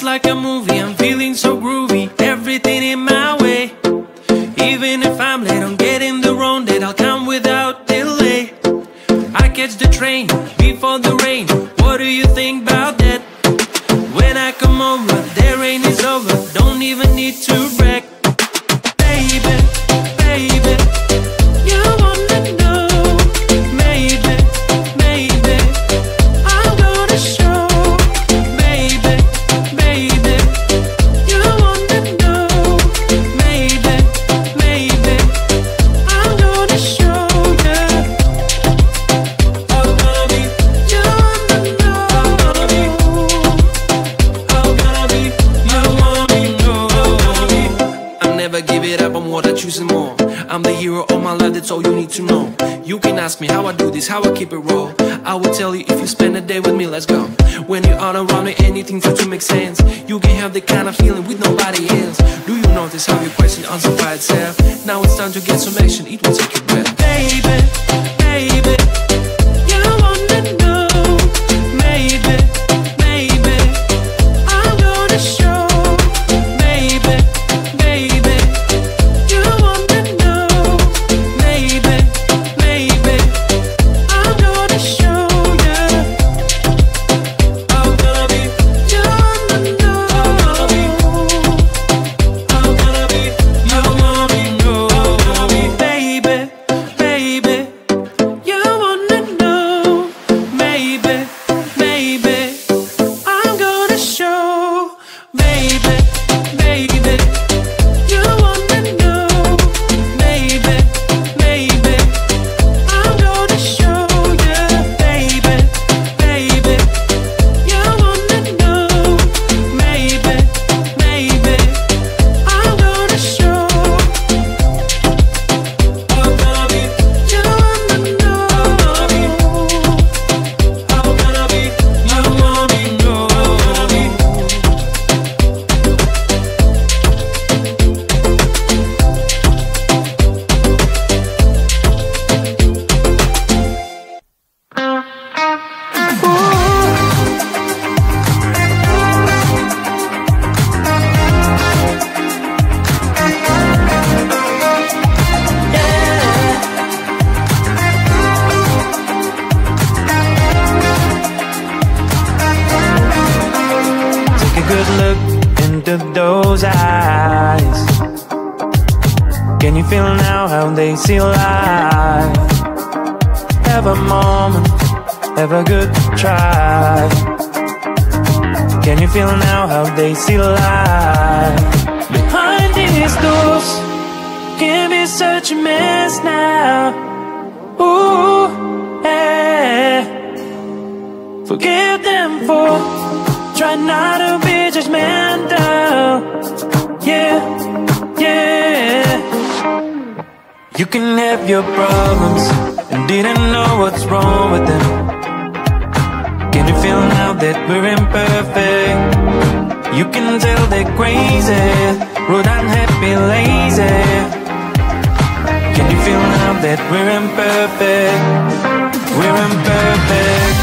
just like a movie. I'm feeling so groovy, everything in my way. Even if I'm late on getting the round, that I'll come without delay. I catch the train before the rain. What do you think about that? When I come over, the rain is over. Don't even need to brag. Baby, baby, you wanna know. Maybe, maybe, I'm gonna show. Baby, baby, you wanna know. Maybe, maybe, I'm gonna show you. Oh baby, you wanna know. Oh baby, you wanna know. I'll never give it up, I'm what I choose and more. I'm the hero of my life, that's all you need to know. You can ask me how I do this, how I keep it raw. I will tell you if you spend a day with me, let's go. When you are around me, anything for to make sense. You can have the kind of feeling with nobody else. Do you notice how your question answers by itself? Now it's time to get some action, it will take your breath. Baby, baby, you wanna know. Maybe, maybe, I'm gonna show. Baby, baby, you wanna know. Maybe, maybe, I'm gonna show you. Oh baby, you wanna know. Oh baby, you wanna know. Baby, baby, you wanna know. Maybe, maybe, I'm gonna show. Baby, baby, you wanna know. Maybe, maybe, I'm gonna show you. Baby, baby, you wanna know. Maybe, maybe, I'm gonna show. Oh baby, you wanna know. Oh baby, you wanna know. Good look into those eyes. Can you feel now how they see life? Have a moment, have a good try. Can you feel now how they see life? Behind these doors can be such a mess now. Ooh, yeah. Forgive them for try not to be judgmental. Yeah, yeah. You can have your problems and didn't know what's wrong with them. Can you feel now that we're imperfect? You can tell they're crazy, rude, unhappy, lazy. Can you feel now that we're imperfect? We're imperfect.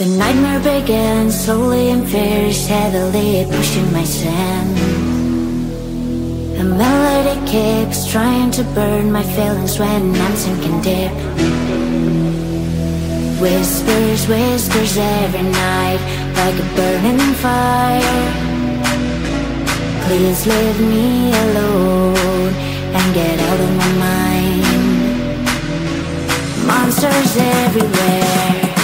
The nightmare began, slowly and very steadily pushing my sand. The melody keeps trying to burn my feelings when I'm sinking deep. Whispers, whispers every night, like a burning fire. Please leave me alone and get out of my mind. Monsters everywhere,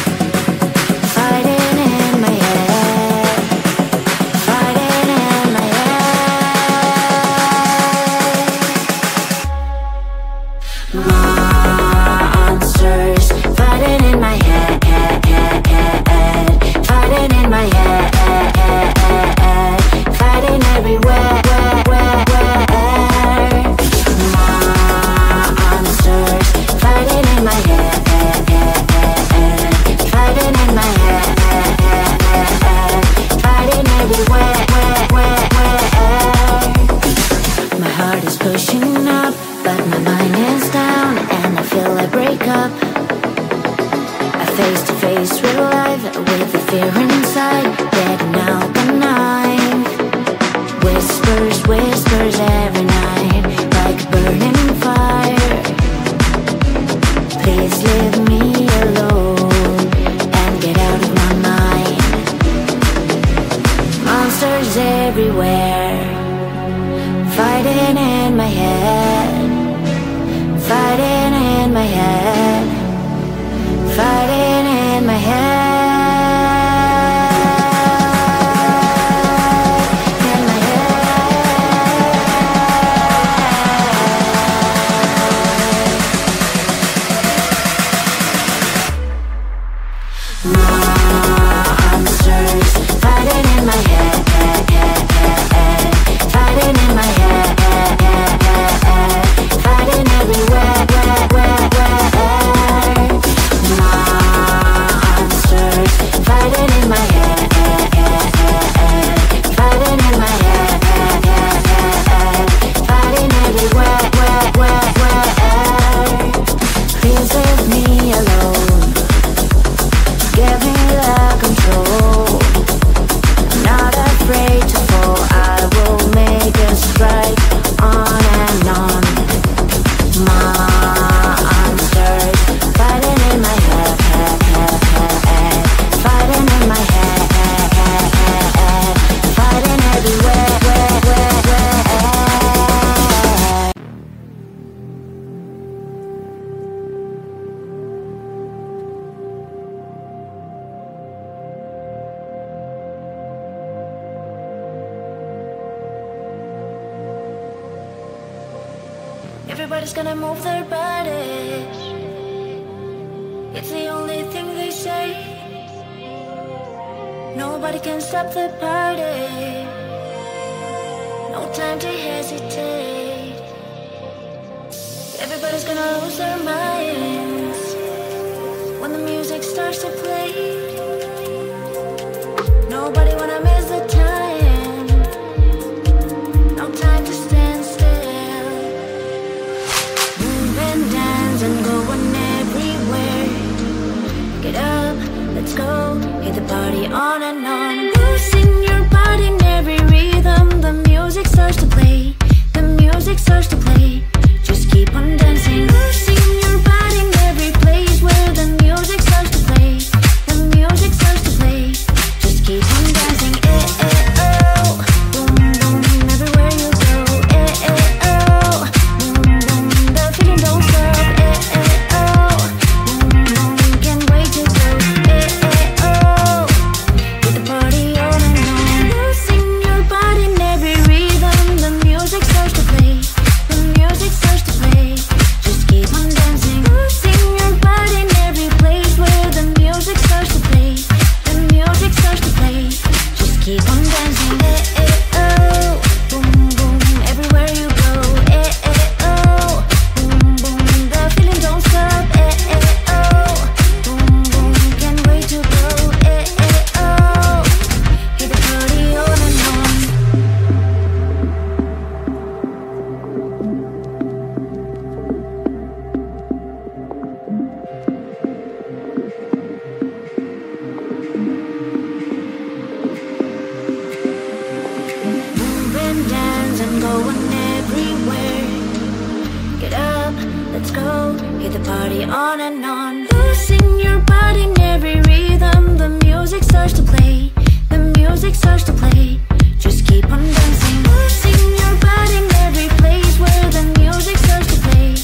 Get the party on and on. Losing your body in every rhythm. The music starts to play. The music starts to play. Just keep on dancing. Losing your body in every place where the music starts to play.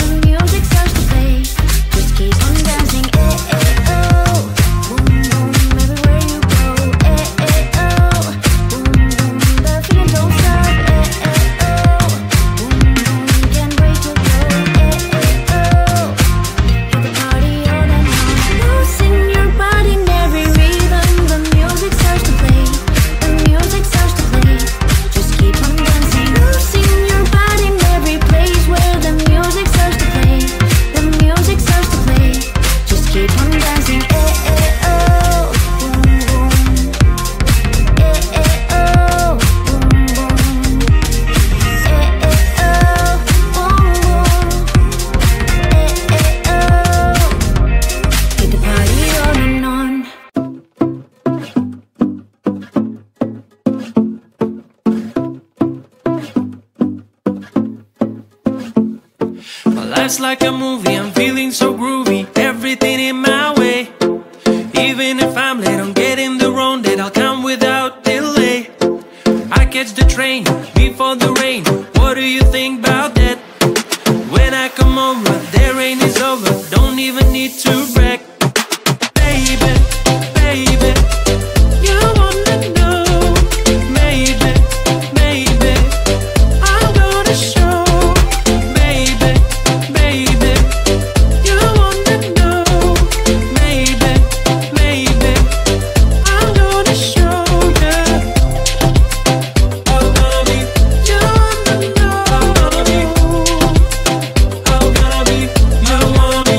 The music starts to play. Just keep on dancing. Eh, eh, oh. Boom, boom, everywhere you go. Eh, eh, oh. Boom, boom, the feeling don't stop. Eh, eh, oh. Boom, boom, you can't break your flow. Eh, eh, oh. Get the party on and on. Losing your body in every rhythm. The music starts to play. The music starts to play. Just keep on dancing. Losing your body in every place where the music starts to play. The music starts to play. Just keep on dancing. Eh, eh, oh. Boom, boom. Eh, eh, oh. Boom, boom. Eh, eh, oh. Boom, boom. Eh, eh, oh. Get the party on and on. My life's like a movie, I'm feeling so groovy. Everything in my way. Even if I'm late, I'm getting the wrong date. I'll come without delay. I catch the train before the rain. What do you think about that? When I come over, the rain is over. Don't even need to brag. Baby, baby, you wanna know. Maybe, maybe, I'm gonna show. Baby, baby, you wanna know. Maybe, maybe, I'm gonna show you. Oh, gonna be, you wanna know. Oh, gonna be, oh, gonna be, you wanna know. Oh, gonna be.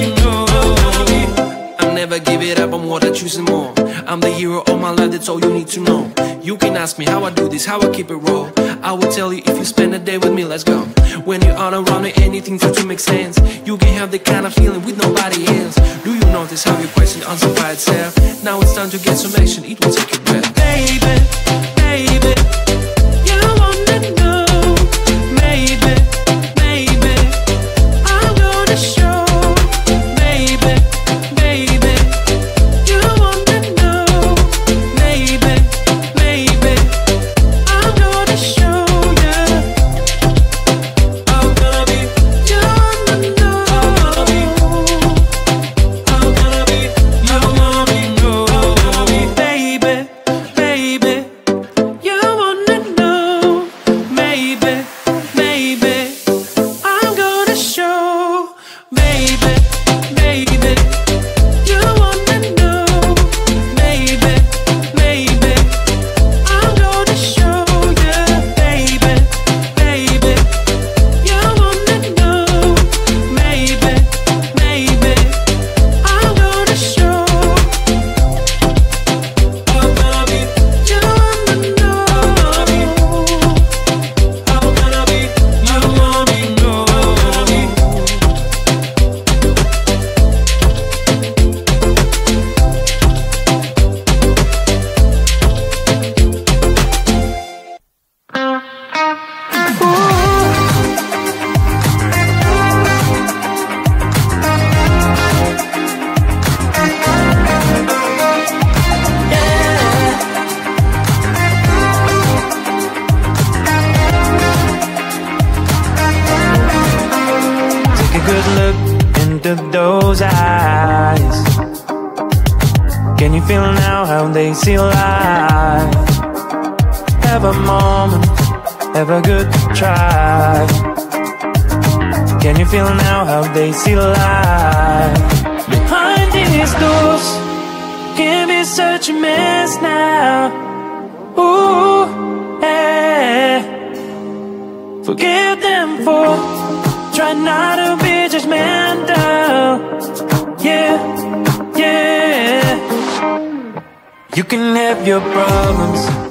I'll never give it up, I'm what I choose and more. I'm the hero of my life, that's all you need to know. You can ask me how I do this, how I keep it raw. I will tell you if you spend a day with me, let's go. When you're all around me, anything for to make sense. You can have the kind of feeling with nobody else. Do you notice how your question answered by itself? Now it's time to get some action, it will take your breath. Baby, baby, you wanna know. Maybe, maybe, I'm gonna show. Baby, baby, you wanna know. Maybe, maybe, I'm gonna show you. Oh, gonna be, you wanna know. Oh, gonna be, you wanna know. Oh, gonna be, baby, baby, you wanna know. Maybe, maybe, I'm gonna show. Baby, baby, you wanna know. Maybe, maybe, I'm gonna show you. Baby, baby, you wanna know. Maybe, maybe, I'm gonna show. Oh, gonna be, you wanna know. Oh, gonna be, you wanna know. Oh, gonna be. Take a good look into those eyes. Can you feel now how they see life? Have a moment, have a good try. Can you feel now how they see life? Behind these doors can be such a mess now. Ooh, eh. Forgive them for try not to be judgmental. Yeah, yeah. You can have your problems,